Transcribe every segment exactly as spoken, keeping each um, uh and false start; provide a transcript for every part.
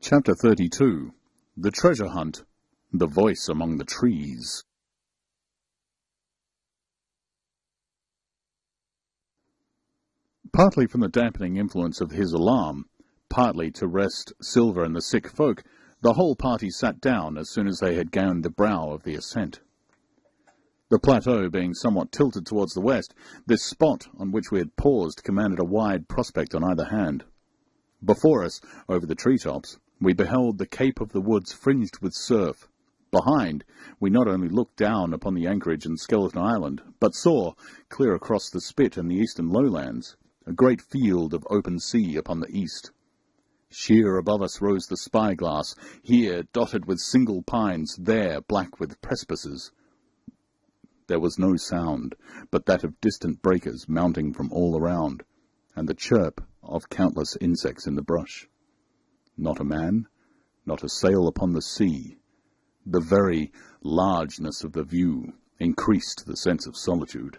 Chapter thirty-two. The Treasure Hunt. The Voice Among the Trees. Partly from the dampening influence of his alarm, partly to rest Silver and the sick folk, the whole party sat down as soon as they had gained the brow of the ascent. The plateau being somewhat tilted towards the west, this spot on which we had paused commanded a wide prospect on either hand. Before us, over the treetops, we beheld the cape of the woods fringed with surf. Behind, we not only looked down upon the anchorage and Skeleton Island, but saw, clear across the spit and the eastern lowlands, a great field of open sea upon the east. Sheer above us rose the Spyglass, here dotted with single pines, there black with precipices. There was no sound but that of distant breakers mounting from all around, and the chirp of countless insects in the brush. Not a man, not a sail upon the sea. The very largeness of the view increased the sense of solitude.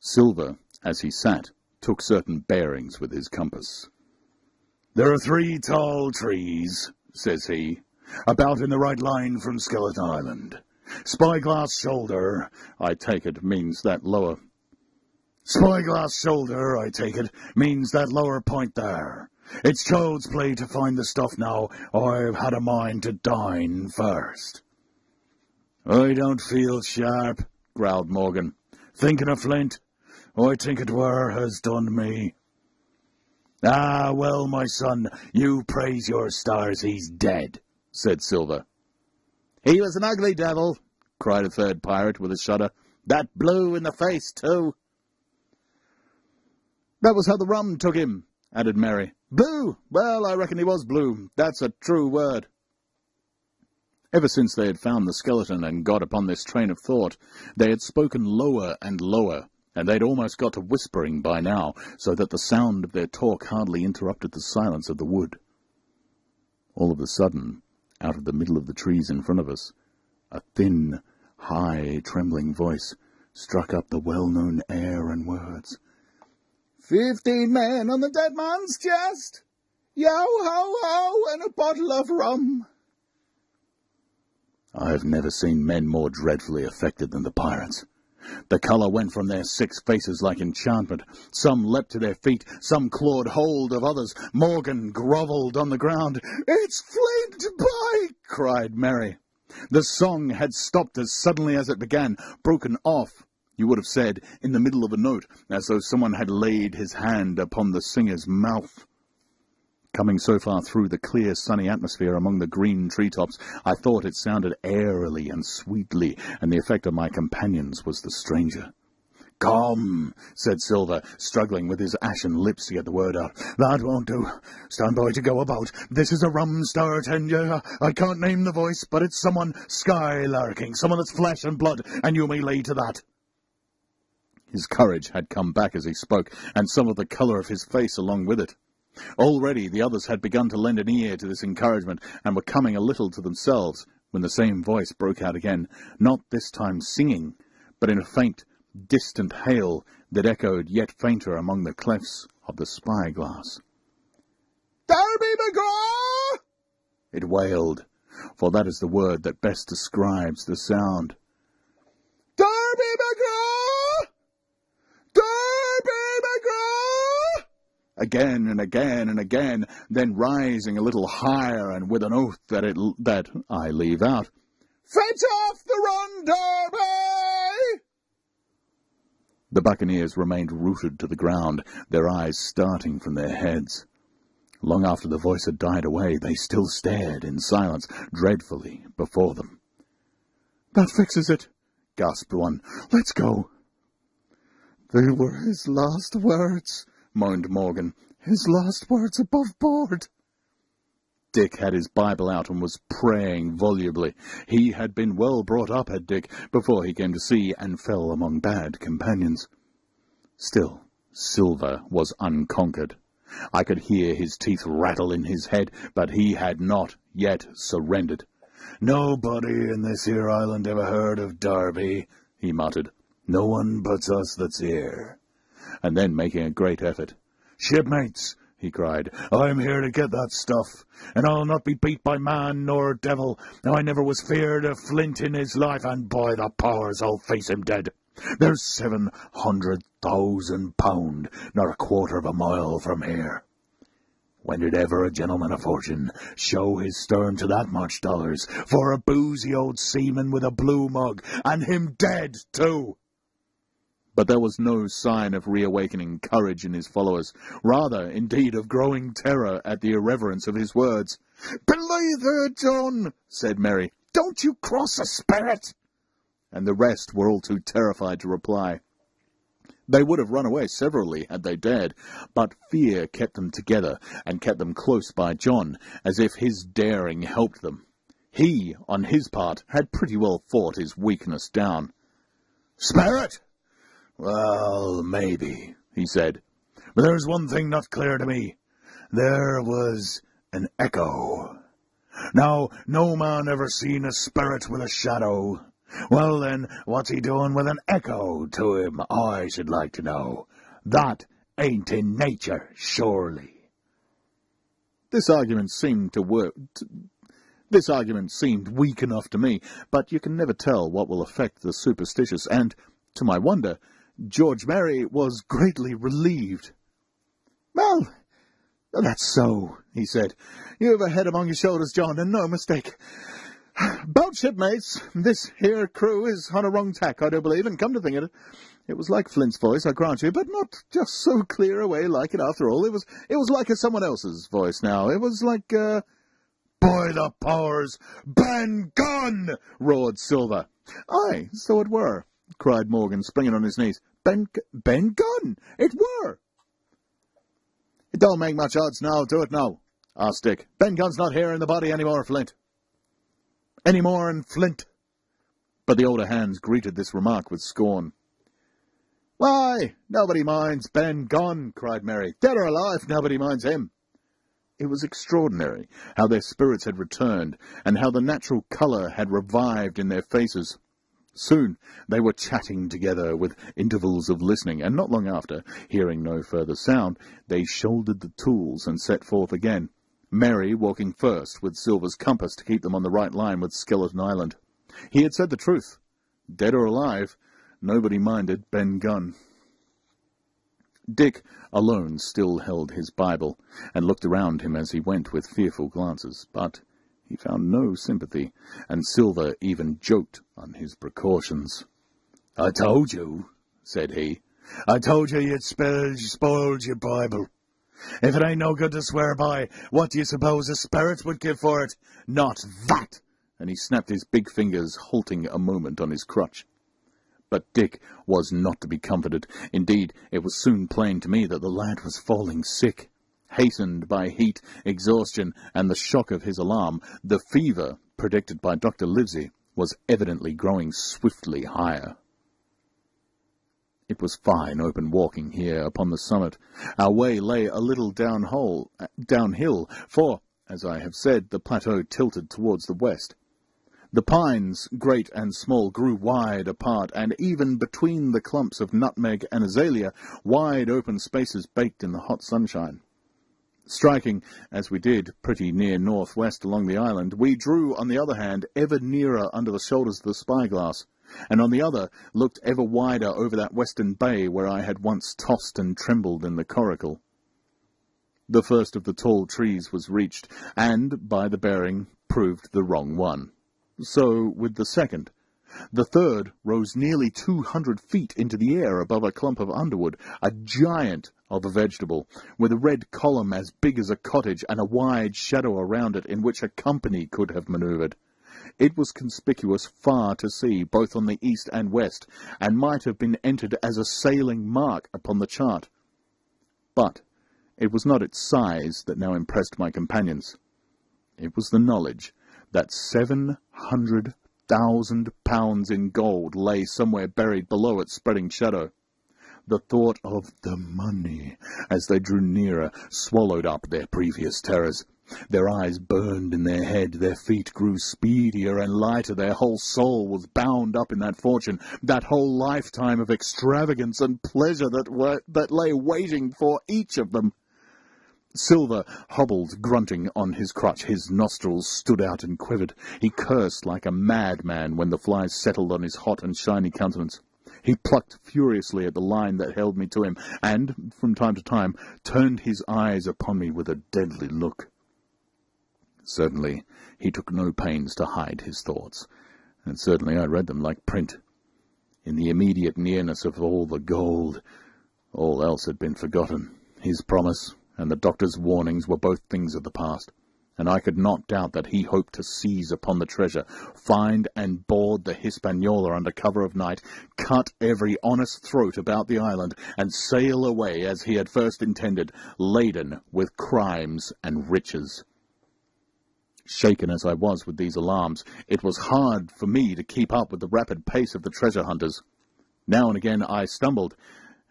Silver, as he sat, took certain bearings with his compass. "There are three tall trees," says he, "about in the right line from Skeleton Island. Spyglass Shoulder, I take it, means that lower... Spyglass Shoulder, I take it, means that lower point there. It's child's play to find the stuff now. I've had a mind to dine first." "I don't feel sharp," growled Morgan. "Thinking of Flint, I think it were, has done me." "Ah, well, my son, you praise your stars he's dead," said Silver. "He was an ugly devil," cried a third pirate with a shudder. "That blue in the face, too." "That was how the rum took him," added Mary. "Blue! Well, I reckon he was blue. That's a true word." Ever since they had found the skeleton and got upon this train of thought, they had spoken lower and lower, and they'd almost got to whispering by now, so that the sound of their talk hardly interrupted the silence of the wood. All of a sudden, out of the middle of the trees in front of us, a thin, high, trembling voice struck up the well-known air and words. "Fifteen men on the dead man's chest! Yo, ho, ho, and a bottle of rum!" I have never seen men more dreadfully affected than the pirates. The colour went from their six faces like enchantment. Some leapt to their feet, some clawed hold of others. Morgan grovelled on the ground. "It's Flint, by!" cried Mary. The song had stopped as suddenly as it began, broken off, you would have said, in the middle of a note, as though someone had laid his hand upon the singer's mouth. Coming so far through the clear, sunny atmosphere among the green treetops, I thought it sounded airily and sweetly, and the effect on my companions was the stranger. "Come," said Silver, struggling with his ashen lips to get the word out. "That won't do. Stand by to go about. This is a rum start, and uh, I can't name the voice, but it's someone skylarking, someone that's flesh and blood, and you may lay to that." His courage had come back as he spoke, and some of the colour of his face along with it. Already the others had begun to lend an ear to this encouragement, and were coming a little to themselves, when the same voice broke out again, not this time singing, but in a faint, distant hail that echoed yet fainter among the clefts of the Spyglass. "Darby McGraw!" it wailed, for that is the word that best describes the sound. "Darby McGraw! Darby McGraw!" Again and again and again, then rising a little higher, and with an oath that it that I leave out, "Fetch off the run, Darby!" The buccaneers remained rooted to the ground, their eyes starting from their heads. Long after the voice had died away, they still stared in silence, dreadfully, before them. "That fixes it," gasped one. "Let's go." "They were his last words," moaned Morgan. "His last words above board." Dick had his Bible out and was praying volubly. He had been well brought up, had Dick, before he came to sea and fell among bad companions. Still, Silver was unconquered. I could hear his teeth rattle in his head, but he had not yet surrendered. "Nobody in this here island ever heard of Darby," he muttered. "No one but us that's here." And then, making a great effort, "Shipmates, he cried. "I'm here to get that stuff, and I'll not be beat by man nor devil. Now I never was feared a flint in his life, and by the powers I'll face him dead. There's seven hundred thousand pound, not a quarter of a mile from here. When did ever a gentleman of fortune show his stern to that much dollars for a boozy old seaman with a blue mug, and him dead too?" But there was no sign of reawakening courage in his followers, rather, indeed, of growing terror at the irreverence of his words. "Belay there, John," said Mary. "Don't you cross a spirit!" And the rest were all too terrified to reply. They would have run away severally had they dared, but fear kept them together and kept them close by John, as if his daring helped them. He, on his part, had pretty well fought his weakness down. "Spirit? Well, maybe," he said. "But there's one thing not clear to me. There was an echo. Now, no man ever seen a spirit with a shadow. Well, then, what's he doing with an echo to him, I should like to know? That ain't in nature, surely." This argument seemed to work. This argument seemed weak enough to me, but you can never tell what will affect the superstitious, and, to my wonder, George Mary was greatly relieved. "Well, that's so," he said. "You have a head among your shoulders, John, and no mistake. Bout shipmates, this here crew is on a wrong tack, I do believe, and come to think of it, it was like Flint's voice, I grant you, but not just so clear away like it after all. It was it was like a someone else's voice now. It was like, uh... "By the powers, Ben Gunn!" roared Silver. "Aye, so it were," cried Morgan, springing on his knees. Ben, Ben Gunn, it were!" "It don't make much odds now, do it now?" asked Dick. "Ben Gunn's not here in the body any more, Flint. Any more in Flint." But the older hands greeted this remark with scorn. "Why, nobody minds Ben Gunn," cried Mary. "Dead or alive, nobody minds him." It was extraordinary how their spirits had returned, and how the natural colour had revived in their faces. Soon they were chatting together with intervals of listening, and not long after, hearing no further sound, they shouldered the tools and set forth again, Mary walking first with Silver's compass to keep them on the right line with Skeleton Island. He had said the truth. Dead or alive, nobody minded Ben Gunn. Dick alone still held his Bible, and looked around him as he went with fearful glances, but he found no sympathy, and Silver even joked on his precautions. "I told you," said he, "I told you you'd spoiled your Bible. If it ain't no good to swear by, what do you suppose a spirit would give for it? Not that!" And he snapped his big fingers, halting a moment on his crutch. But Dick was not to be comforted. Indeed, it was soon plain to me that the lad was falling sick. Hastened by heat, exhaustion, and the shock of his alarm, the fever, predicted by Doctor Livesey, was evidently growing swiftly higher. It was fine open walking here upon the summit. Our way lay a little down hole, downhill, for, as I have said, the plateau tilted towards the west. The pines, great and small, grew wide apart, and even between the clumps of nutmeg and azalea, wide open spaces baked in the hot sunshine. Striking, as we did, pretty near northwest along the island, we drew, on the other hand, ever nearer under the shoulders of the Spyglass, and on the other looked ever wider over that western bay where I had once tossed and trembled in the coracle. The first of the tall trees was reached, and, by the bearing, proved the wrong one. So with the second. The third rose nearly two hundred feet into the air above a clump of underwood, a giant of a vegetable, with a red column as big as a cottage and a wide shadow around it in which a company could have manoeuvred. It was conspicuous far to sea, both on the east and west, and might have been entered as a sailing mark upon the chart. But it was not its size that now impressed my companions. It was the knowledge that seven hundred thousand pounds in gold lay somewhere buried below its spreading shadow. The thought of the money, as they drew nearer, swallowed up their previous terrors. Their eyes burned in their head, their feet grew speedier and lighter, their whole soul was bound up in that fortune, that whole lifetime of extravagance and pleasure that were, that lay waiting for each of them. Silver hobbled, grunting, on his crutch. His nostrils stood out and quivered. He cursed like a madman when the flies settled on his hot and shiny countenance. He plucked furiously at the line that held me to him, and, from time to time, turned his eyes upon me with a deadly look. Certainly he took no pains to hide his thoughts, and certainly I read them like print. In the immediate nearness of all the gold, all else had been forgotten. His promise and the doctor's warnings were both things of the past, and I could not doubt that he hoped to seize upon the treasure, find and board the Hispaniola under cover of night, cut every honest throat about the island, and sail away as he had first intended, laden with crimes and riches. Shaken as I was with these alarms, it was hard for me to keep up with the rapid pace of the treasure hunters. Now and again I stumbled,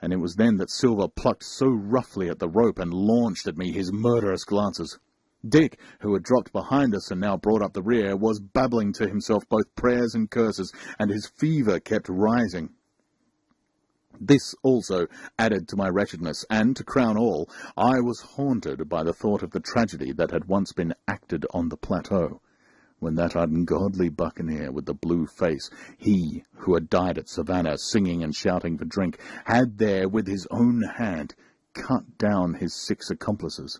and it was then that Silver plucked so roughly at the rope and launched at me his murderous glances. Dick, who had dropped behind us and now brought up the rear, was babbling to himself both prayers and curses, and his fever kept rising. This also added to my wretchedness, and, to crown all, I was haunted by the thought of the tragedy that had once been acted on the plateau, when that ungodly buccaneer with the blue face, he who had died at Savannah, singing and shouting for drink, had there, with his own hand, cut down his six accomplices.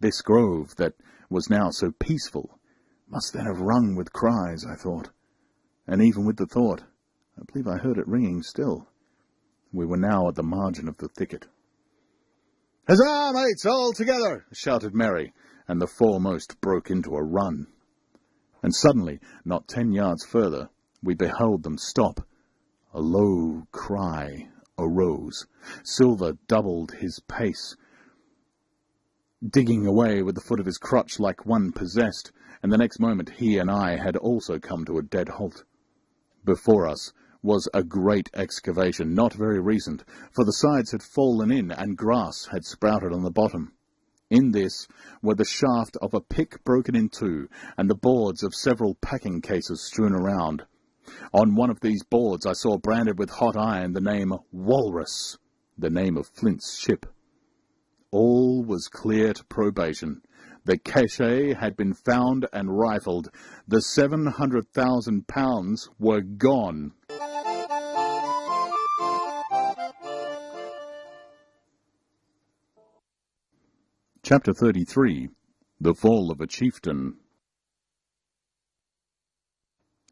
This grove that was now so peaceful must then have rung with cries, I thought, and even with the thought, I believe I heard it ringing still. We were now at the margin of the thicket. "Huzzah, mates, all together!" shouted Mary, and the foremost broke into a run. And suddenly, not ten yards further, we beheld them stop. A low cry arose. Silver doubled his pace, digging away with the foot of his crutch like one possessed, and the next moment he and I had also come to a dead halt. Before us was a great excavation, not very recent, for the sides had fallen in and grass had sprouted on the bottom. In this were the shaft of a pick broken in two, and the boards of several packing cases strewn around. On one of these boards I saw branded with hot iron the name Walrus, the name of Flint's ship. All was clear to probation. The cachet had been found and rifled. The seven hundred thousand pounds were gone. Chapter thirty-three. The Fall of a Chieftain.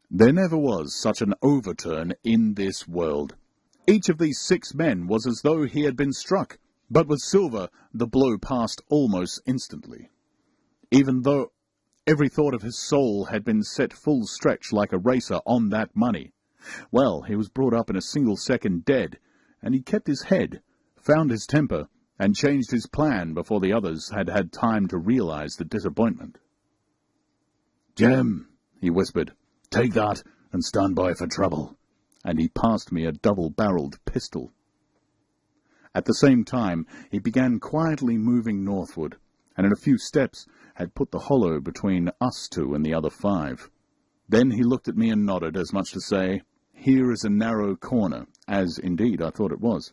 There never was such an overturn in this world. Each of these six men was as though he had been struck. But with Silver, the blow passed almost instantly. Even though every thought of his soul had been set full stretch like a racer on that money, well, he was brought up in a single second dead, and he kept his head, found his temper, and changed his plan before the others had had time to realize the disappointment. "Jem," he whispered, "take that and stand by for trouble," and he passed me a double-barreled pistol. At the same time, he began quietly moving northward, and in a few steps had put the hollow between us two and the other five. Then he looked at me and nodded, as much to say, "Here is a narrow corner," as indeed I thought it was.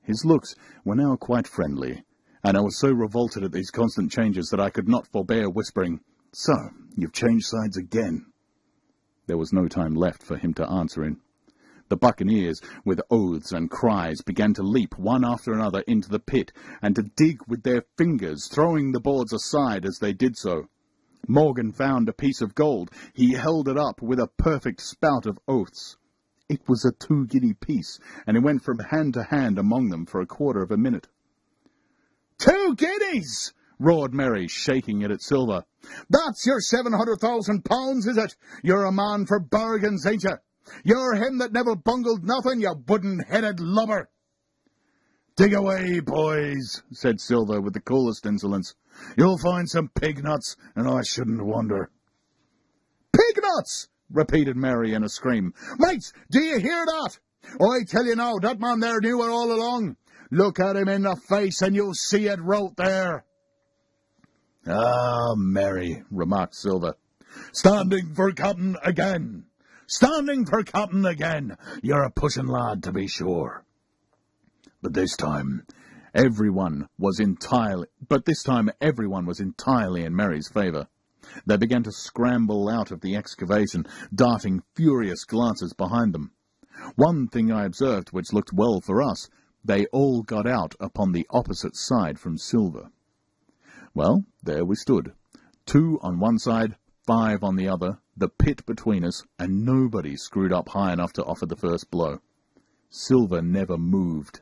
His looks were now quite friendly, and I was so revolted at these constant changes that I could not forbear whispering, "So, you've changed sides again." There was no time left for him to answer in. The buccaneers, with oaths and cries, began to leap one after another into the pit, and to dig with their fingers, throwing the boards aside as they did so. Morgan found a piece of gold. He held it up with a perfect spout of oaths. It was a two-guinea piece, and it went from hand to hand among them for a quarter of a minute. "Two guineas!" roared Mary, shaking it at Silver. "That's your seven hundred thousand pounds, is it? You're a man for bargains, ain't you? You're him that never bungled nothing, you wooden-headed lubber!" "Dig away, boys," said Silver with the coolest insolence. "You'll find some pig nuts, and I shouldn't wonder." "Pig nuts!" repeated Mary in a scream. "Mates, do you hear that? Oh, I tell you now, that man there knew it all along. Look at him in the face, and you'll see it wrote there." "Ah, Mary," remarked Silver, "standing for captain again. Standing for captain again. You're a pushing lad, to be sure. But this time Everyone was entirely, but this time everyone was entirely in Mary's favour. They began to scramble out of the excavation, darting furious glances behind them. One thing I observed which looked well for us, they all got out upon the opposite side from Silver. Well, there we stood, two on one side, five on the other, the pit between us, and nobody screwed up high enough to offer the first blow. Silver never moved.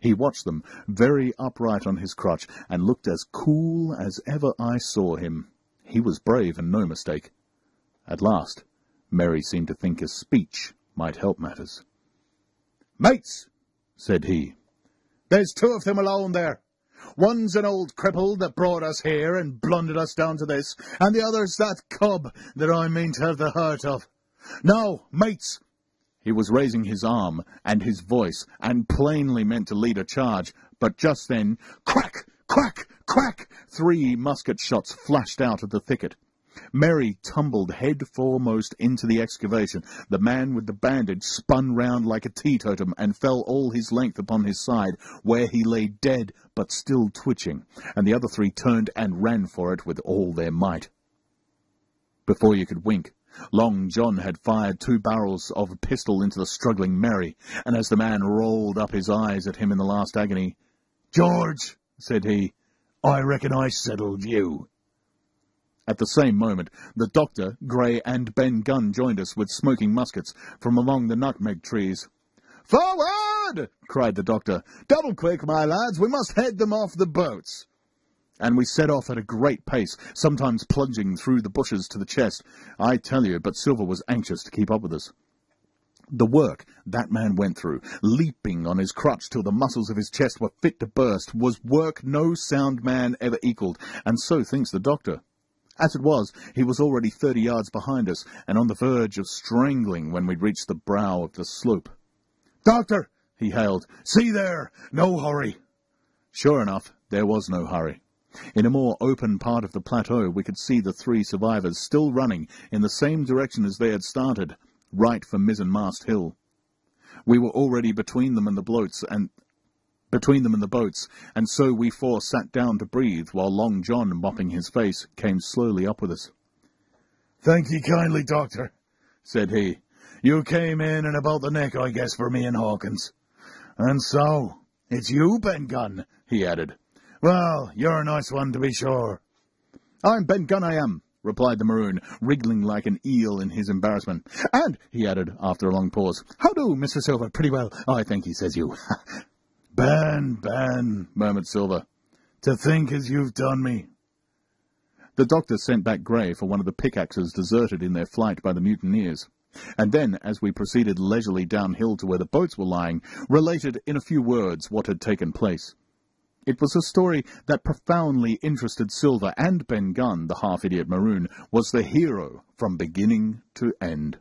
He watched them, very upright on his crutch, and looked as cool as ever I saw him. He was brave and no mistake. At last, Mary seemed to think a speech might help matters. "Mates," said he, "there's two of them alone there. One's an old cripple that brought us here and blundered us down to this, and the other's that cub that I mean to have the hurt of. Now, mates!" He was raising his arm and his voice, and plainly meant to lead a charge, but just then, crack! Crack! Crack! Three musket shots flashed out of the thicket. Mary tumbled head foremost into the excavation. The man with the bandage spun round like a teetotum and fell all his length upon his side, where he lay dead but still twitching, and the other three turned and ran for it with all their might. Before you could wink, Long John had fired two barrels of a pistol into the struggling Mary, and as the man rolled up his eyes at him in the last agony, "George," said he, "I reckon I settled you." At the same moment, the doctor, Gray, and Ben Gunn joined us with smoking muskets from among the nutmeg trees. "Forward!" cried the doctor. "Double quick, my lads, we must head them off the boats." And we set off at a great pace, sometimes plunging through the bushes to the chest. I tell you, but Silver was anxious to keep up with us. The work that man went through, leaping on his crutch till the muscles of his chest were fit to burst, was work no sound man ever equalled, and so thinks the doctor. As it was, he was already thirty yards behind us, and on the verge of strangling when we reached the brow of the slope. "Doctor," he hailed, "see there! No hurry!" Sure enough, there was no hurry. In a more open part of the plateau we could see the three survivors still running in the same direction as they had started, right for Mizzenmast Hill. We were already between them and the bloats and between them and the boats, and so we four sat down to breathe while Long John, mopping his face, came slowly up with us. "Thank ye kindly, Doctor," said he. "You came in and about the neck, I guess, for me and Hawkins. And so, it's you, Ben Gunn," he added. "Well, you're a nice one, to be sure." "I'm Ben Gunn, I am," replied the maroon, wriggling like an eel in his embarrassment. "And," he added, after a long pause, "how do, Mister Silver?" "Pretty well, I think he says you." "Ben, Ben," murmured Silver, "to think as you've done me." The doctor sent back Gray for one of the pickaxes deserted in their flight by the mutineers, and then, as we proceeded leisurely downhill to where the boats were lying, related in a few words what had taken place. It was a story that profoundly interested Silver, and Ben Gunn, the half-idiot maroon, was the hero from beginning to end.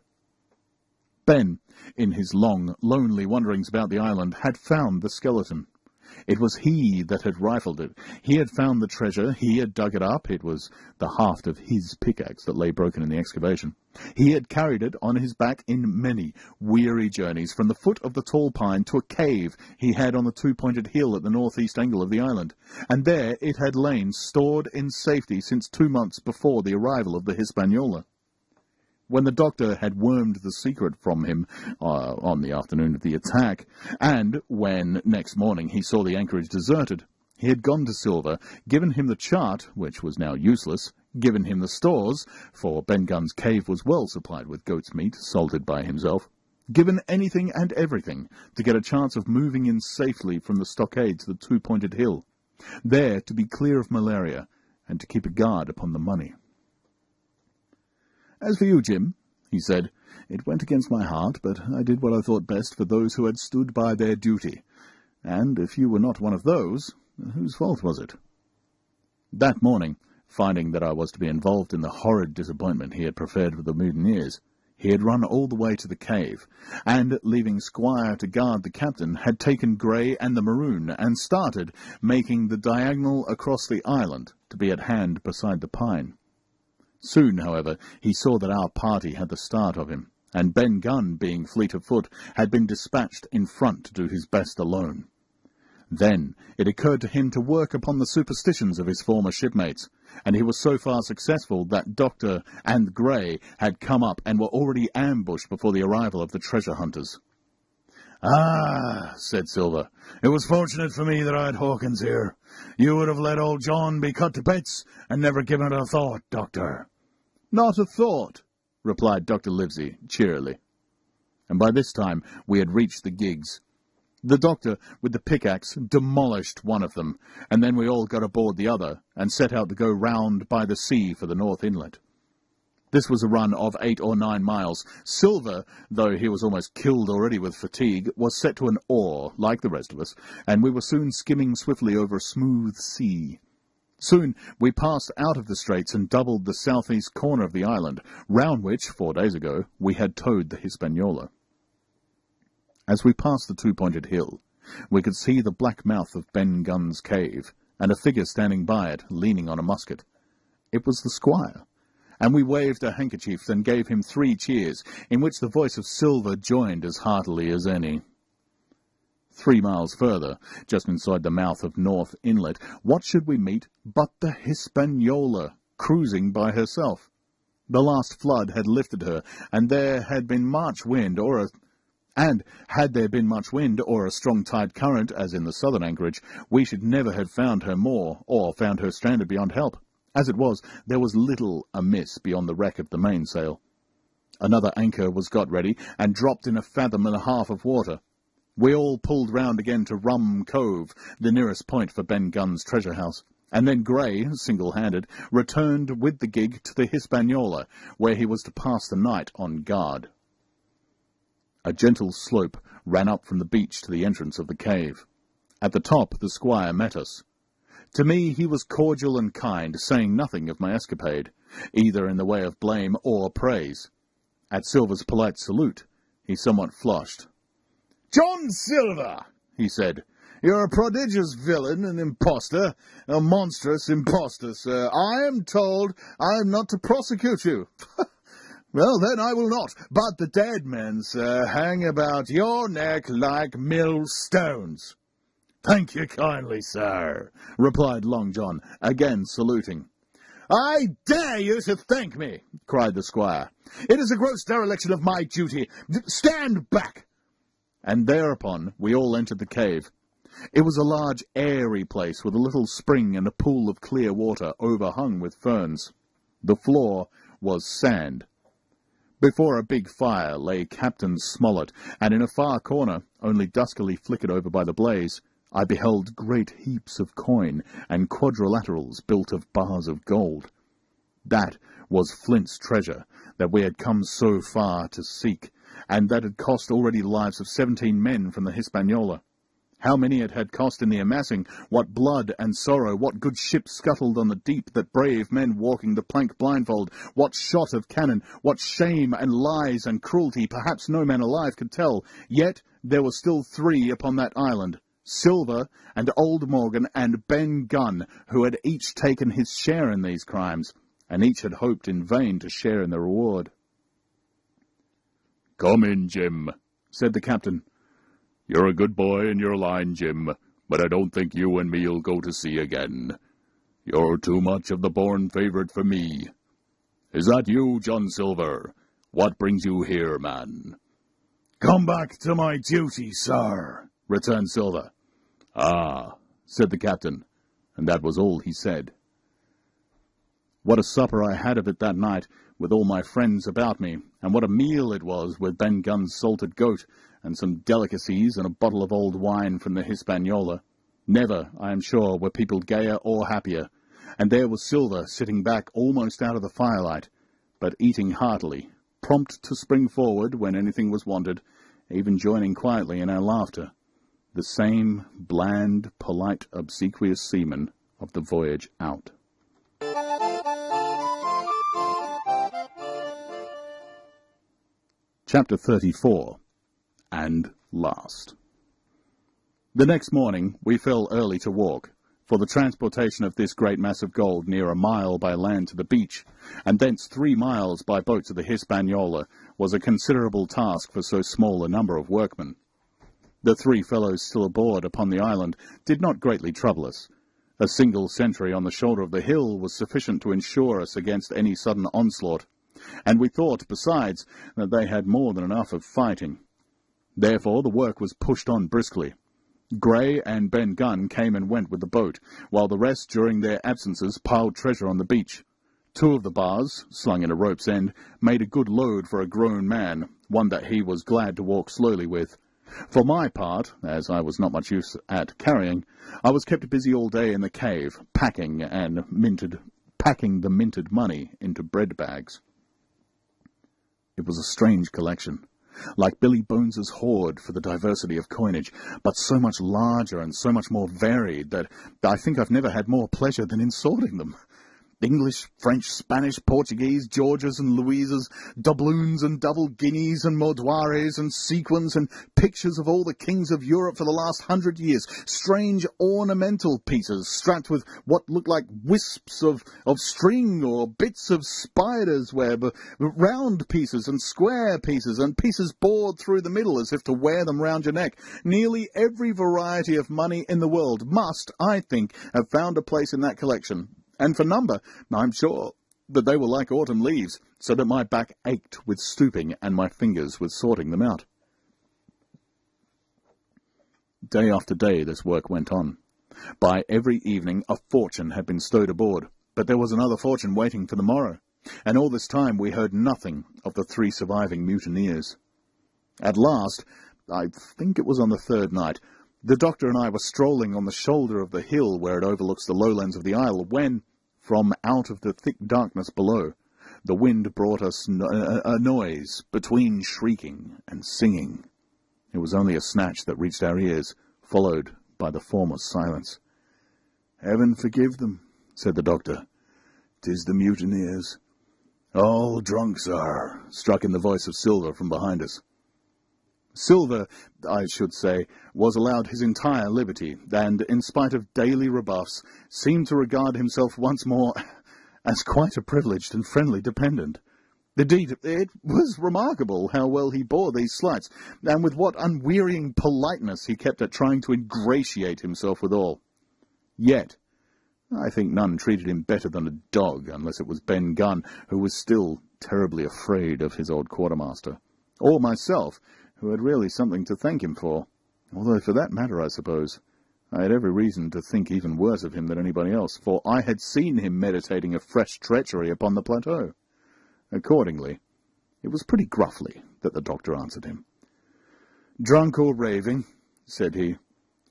Ben, in his long, lonely wanderings about the island, had found the skeleton. It was he that had rifled it. He had found the treasure. He had dug it up. It was the haft of his pickaxe that lay broken in the excavation. He had carried it on his back in many weary journeys, from the foot of the tall pine to a cave he had on the two-pointed hill at the northeast angle of the island, and there it had lain stored in safety since two months before the arrival of the Hispaniola. When the doctor had wormed the secret from him uh, on the afternoon of the attack, and when next morning he saw the anchorage deserted, he had gone to Silver, given him the chart, which was now useless, given him the stores, for Ben Gunn's cave was well supplied with goat's meat, salted by himself, given anything and everything to get a chance of moving in safely from the stockade to the two-pointed hill, there to be clear of malaria and to keep a guard upon the money. "As for you, Jim," he said, "it went against my heart, but I did what I thought best for those who had stood by their duty. And if you were not one of those, whose fault was it?" That morning, finding that I was to be involved in the horrid disappointment he had prepared for the mutineers, he had run all the way to the cave, and, leaving Squire to guard the captain, had taken Grey and the maroon and started, making the diagonal across the island to be at hand beside the pine. Soon, however, he saw that our party had the start of him, and Ben Gunn, being fleet of foot, had been dispatched in front to do his best alone. Then it occurred to him to work upon the superstitions of his former shipmates, and he was so far successful that Doctor and Grey had come up and were already ambushed before the arrival of the treasure hunters. "Ah," said Silver, "it was fortunate for me that I had Hawkins here. You would have let old John be cut to bits and never given it a thought, Doctor." "Not a thought," replied Doctor Livesey cheerily. And by this time we had reached the gigs. The doctor, with the pickaxe, demolished one of them, and then we all got aboard the other, and set out to go round by the sea for the North Inlet. This was a run of eight or nine miles. Silver, though he was almost killed already with fatigue, was set to an oar, like the rest of us, and we were soon skimming swiftly over a smooth sea. Soon we passed out of the straits and doubled the southeast corner of the island, round which, four days ago, we had towed the Hispaniola. As we passed the two-pointed hill, we could see the black mouth of Ben Gunn's cave, and a figure standing by it, leaning on a musket. It was the squire, and we waved our handkerchiefs and gave him three cheers, in which the voice of Silver joined as heartily as any. Three miles further, just inside the mouth of North Inlet, what should we meet but the Hispaniola, cruising by herself? The last flood had lifted her, and there had been March wind, or a And, had there been much wind or a strong tide current, as in the southern anchorage, we should never have found her more, or found her stranded beyond help. As it was, there was little amiss beyond the wreck of the mainsail. Another anchor was got ready, and dropped in a fathom and a half of water. We all pulled round again to Rum Cove, the nearest point for Ben Gunn's treasure house, and then Grey, single-handed, returned with the gig to the Hispaniola, where he was to pass the night on guard. A gentle slope ran up from the beach to the entrance of the cave. At the top the squire met us. To me he was cordial and kind, saying nothing of my escapade, either in the way of blame or praise. At Silver's polite salute, he somewhat flushed. "John Silver," he said, "you're a prodigious villain and impostor, a monstrous impostor, sir. I am told I am not to prosecute you." "Well, then I will not, but the dead men, sir, hang about your neck like millstones." "Thank you kindly, sir," replied Long John, again saluting. "I dare you to thank me," cried the squire. "It is a gross dereliction of my duty. Stand back!" And thereupon we all entered the cave. It was a large, airy place with a little spring and a pool of clear water overhung with ferns. The floor was sand. Before a big fire lay Captain Smollett, and in a far corner, only duskily flickered over by the blaze, I beheld great heaps of coin and quadrilaterals built of bars of gold. That was Flint's treasure that we had come so far to seek, and that had cost already the lives of seventeen men from the Hispaniola. How many it had cost in the amassing, what blood and sorrow, what good ships scuttled on the deep, that brave men walking the plank blindfold, what shot of cannon, what shame and lies and cruelty, perhaps no man alive could tell. Yet there were still three upon that island, Silver and Old Morgan and Ben Gunn, who had each taken his share in these crimes, and each had hoped in vain to share in the reward. "Come in, Jim," said the captain. "You're a good boy in your line, Jim, but I don't think you and me'll go to sea again. You're too much of the born favourite for me. Is that you, John Silver? What brings you here, man?" "Come back to my duty, sir," returned Silver. "Ah," said the captain, and that was all he said. What a supper I had of it that night, with all my friends about me, and what a meal it was, with Ben Gunn's salted goat, and some delicacies, and a bottle of old wine from the Hispaniola. Never, I am sure, were people gayer or happier, and there was Silver sitting back almost out of the firelight, but eating heartily, prompt to spring forward when anything was wanted, even joining quietly in our laughter, the same bland, polite, obsequious seaman of the voyage out. Chapter thirty-four. And last. The next morning we fell early to walk, for the transportation of this great mass of gold near a mile by land to the beach, and thence three miles by boat to the Hispaniola, was a considerable task for so small a number of workmen. the three fellows still aboard upon the island, did not greatly trouble us. A single sentry on the shoulder of the hill was sufficient to ensure us against any sudden onslaught, and we thought, besides, that they had more than enough of fighting. Therefore the work was pushed on briskly. Gray and Ben Gunn came and went with the boat, while the rest, during their absences, piled treasure on the beach. Two of the bars, slung in a rope's end, made a good load for a grown man, one that he was glad to walk slowly with. For my part, as I was not much use at carrying, I was kept busy all day in the cave, packing and minted, packing the minted money into bread bags. It was a strange collection, like Billy Bones's hoard for the diversity of coinage, but so much larger and so much more varied that I think I've never had more pleasure than in sorting them. English, French, Spanish, Portuguese, Georges and Louises, doubloons and double guineas and moidores and sequins and pictures of all the kings of Europe for the last hundred years, strange ornamental pieces strapped with what looked like wisps of, of string or bits of spider's web, round pieces and square pieces and pieces bored through the middle as if to wear them round your neck. Nearly every variety of money in the world must, I think, have found a place in that collection. And for number, I'm sure that they were like autumn leaves, so that my back ached with stooping and my fingers with sorting them out. Day after day this work went on. By every evening a fortune had been stowed aboard, but there was another fortune waiting for the morrow, and all this time we heard nothing of the three surviving mutineers. At last, I think it was on the third night, the doctor and I were strolling on the shoulder of the hill where it overlooks the lowlands of the isle, when, from out of the thick darkness below, the wind brought us no a noise between shrieking and singing. It was only a snatch that reached our ears, followed by the former silence. "Heaven forgive them," said the doctor. "'Tis the mutineers." "All drunks are," struck in the voice of Silver from behind us. Silver, I should say, was allowed his entire liberty, and, in spite of daily rebuffs, seemed to regard himself once more as quite a privileged and friendly dependent. Indeed, it was remarkable how well he bore these slights, and with what unwearying politeness he kept at trying to ingratiate himself withal. Yet, I think none treated him better than a dog, unless it was Ben Gunn, who was still terribly afraid of his old quartermaster, or myself, who had really something to thank him for, although for that matter, I suppose, I had every reason to think even worse of him than anybody else, for I had seen him meditating a fresh treachery upon the plateau. Accordingly, it was pretty gruffly that the doctor answered him. "Drunk or raving?" said he.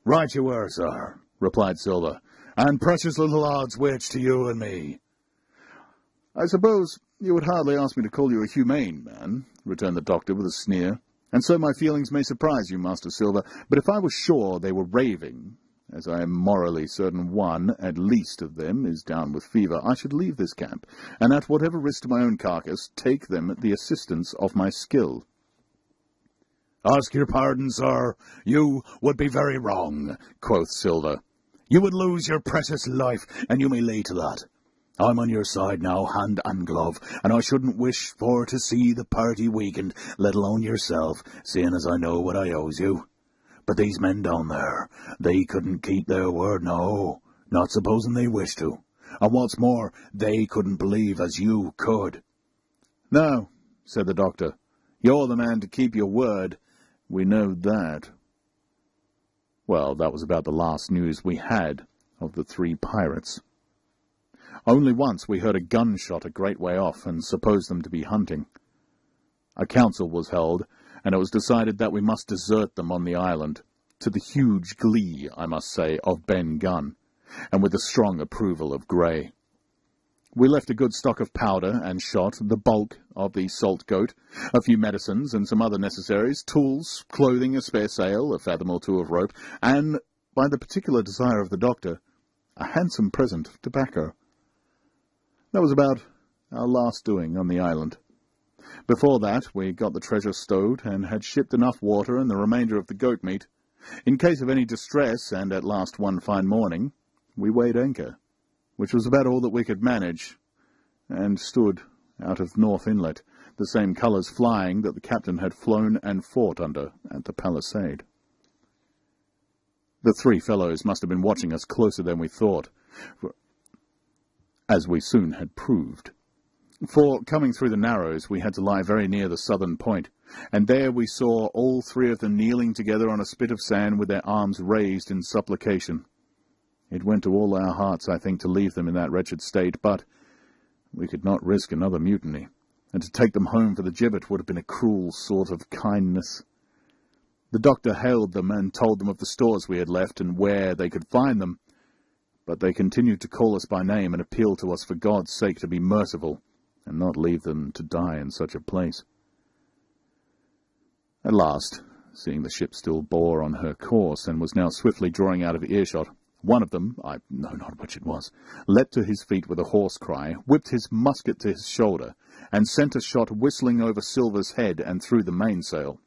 "Right you were, sir," replied Silver, "and precious little odds which to you and me." "I suppose you would hardly ask me to call you a humane man," returned the doctor with a sneer. "And so my feelings may surprise you, Master Silver, but if I were sure they were raving, as I am morally certain one, at least, of them is down with fever, I should leave this camp, and at whatever risk to my own carcass, take them at the assistance of my skill." "Ask your pardon, sir, you would be very wrong," quoth Silver. "You would lose your precious life, and you may lay to that. I'm on your side now, hand and glove, and I shouldn't wish for to see the party weakened, let alone yourself, seeing as I know what I owes you. But these men down there, they couldn't keep their word, no, not supposing they wished to. And what's more, they couldn't believe as you could." "No," said the doctor, "you're the man to keep your word. We know that." Well, that was about the last news we had of the three pirates. Only once we heard a gunshot a great way off, and supposed them to be hunting. A council was held, and it was decided that we must desert them on the island, to the huge glee, I must say, of Ben Gunn, and with the strong approval of Grey. We left a good stock of powder and shot, the bulk of the salt goat, a few medicines and some other necessaries, tools, clothing, a spare sail, a fathom or two of rope, and, by the particular desire of the doctor, a handsome present of tobacco. That was about our last doing on the island. Before that, we got the treasure stowed, and had shipped enough water and the remainder of the goat meat. In case of any distress, and at last one fine morning, we weighed anchor, which was about all that we could manage, and stood out of North Inlet, the same colours flying that the captain had flown and fought under at the Palisade. The three fellows must have been watching us closer than we thought, as we soon had proved. For, coming through the narrows, we had to lie very near the southern point, and there we saw all three of them kneeling together on a spit of sand with their arms raised in supplication. It went to all our hearts, I think, to leave them in that wretched state, but we could not risk another mutiny, and to take them home for the gibbet would have been a cruel sort of kindness. The doctor hailed them and told them of the stores we had left and where they could find them, but they continued to call us by name and appeal to us for God's sake to be merciful, and not leave them to die in such a place. At last, seeing the ship still bore on her course, and was now swiftly drawing out of earshot, one of them, I know not which it was, leapt to his feet with a hoarse cry, whipped his musket to his shoulder, and sent a shot whistling over Silver's head and through the mainsail.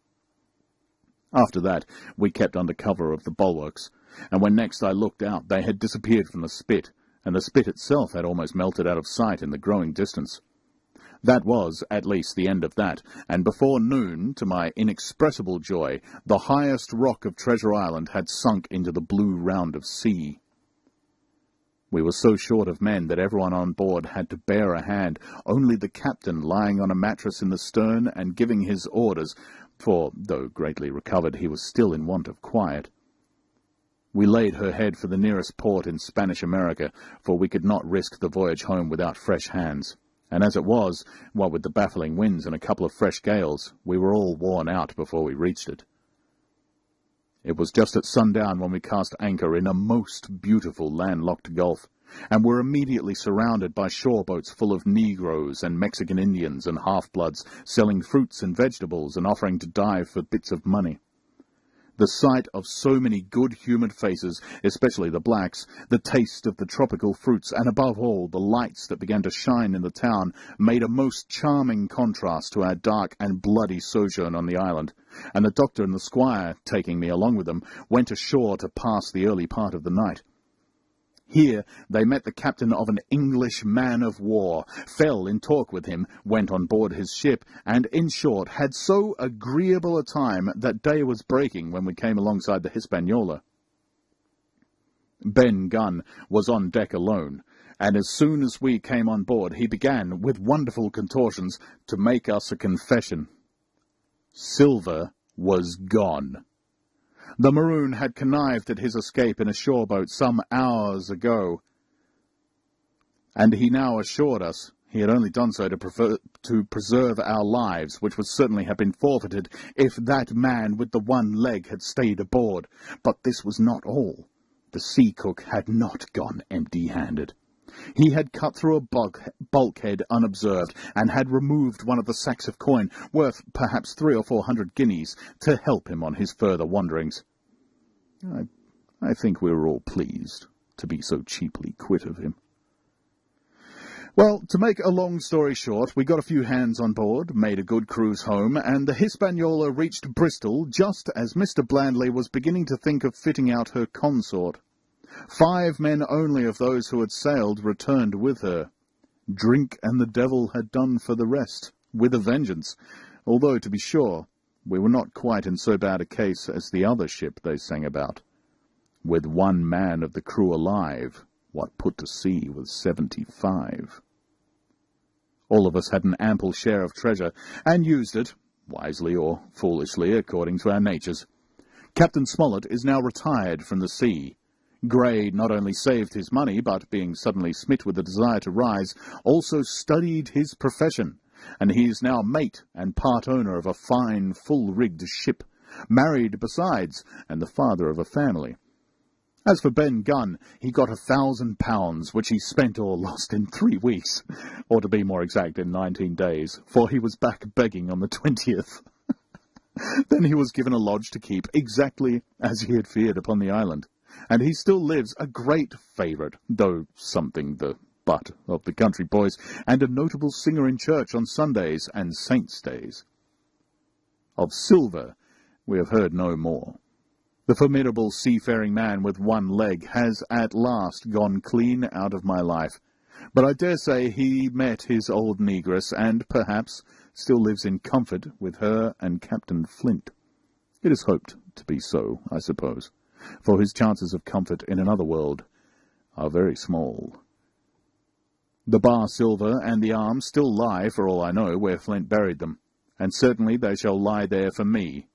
After that, we kept under cover of the bulwarks, and when next I looked out, they had disappeared from the spit, and the spit itself had almost melted out of sight in the growing distance. That was, at least, the end of that, and before noon, to my inexpressible joy, the highest rock of Treasure Island had sunk into the blue round of sea. We were so short of men that everyone on board had to bear a hand, only the captain lying on a mattress in the stern and giving his orders, for, though greatly recovered, he was still in want of quiet. We laid her head for the nearest port in Spanish America, for we could not risk the voyage home without fresh hands. And as it was, what with the baffling winds and a couple of fresh gales, we were all worn out before we reached it. It was just at sundown when we cast anchor in a most beautiful landlocked gulf, and were immediately surrounded by shore-boats full of Negroes and Mexican Indians and half-bloods, selling fruits and vegetables and offering to dive for bits of money. The sight of so many good-humoured faces, especially the blacks, the taste of the tropical fruits, and above all the lights that began to shine in the town, made a most charming contrast to our dark and bloody sojourn on the island, and the doctor and the squire, taking me along with them, went ashore to pass the early part of the night. Here they met the captain of an English man-of-war, fell in talk with him, went on board his ship, and, in short, had so agreeable a time that day was breaking when we came alongside the Hispaniola. Ben Gunn was on deck alone, and as soon as we came on board he began, with wonderful contortions, to make us a confession. Silver was gone. The Maroon had connived at his escape in a shore-boat some hours ago, and he now assured us he had only done so to, prefer to preserve our lives, which would certainly have been forfeited if that man with the one leg had stayed aboard. But this was not all. The sea-cook had not gone empty-handed. He had cut through a bulk bulkhead unobserved, and had removed one of the sacks of coin, worth perhaps three or four hundred guineas, to help him on his further wanderings. I, I think we were all pleased to be so cheaply quit of him. Well, to make a long story short, we got a few hands on board, made a good cruise home, and the Hispaniola reached Bristol just as Mister Blandley was beginning to think of fitting out her consort. Five men only of those who had sailed returned with her. Drink and the devil had done for the rest, with a vengeance, although, to be sure, we were not quite in so bad a case as the other ship they sang about, with one man of the crew alive, what put to sea was seventy-five. All of us had an ample share of treasure, and used it, wisely or foolishly, according to our natures. Captain Smollett is now retired from the sea. Gray not only saved his money, but, being suddenly smit with the desire to rise, also studied his profession, and he is now mate and part-owner of a fine, full-rigged ship, married besides, and the father of a family. As for Ben Gunn, he got a thousand pounds, which he spent or lost in three weeks, or, to be more exact, in nineteen days, for he was back begging on the twentieth. Then he was given a lodge to keep, exactly as he had feared upon the island. And he still lives, a great favourite, though something the butt of the country boys, and a notable singer in church on Sundays and Saints' days. Of Silver we have heard no more. The formidable seafaring man with one leg has at last gone clean out of my life, but I dare say he met his old negress, and perhaps still lives in comfort with her and Captain Flint. It is hoped to be so, I suppose. for his chances of comfort in another world are very small. The bar silver and the arms still lie, for all I know, where Flint buried them, and certainly they shall lie there for me.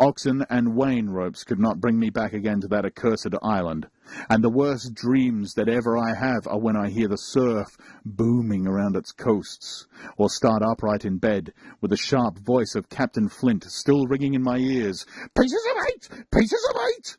Oxen and wain ropes could not bring me back again to that accursed island, and the worst dreams that ever I have are when I hear the surf booming around its coasts, or start upright in bed with the sharp voice of Captain Flint still ringing in my ears, "Pieces of eight! Pieces of eight!"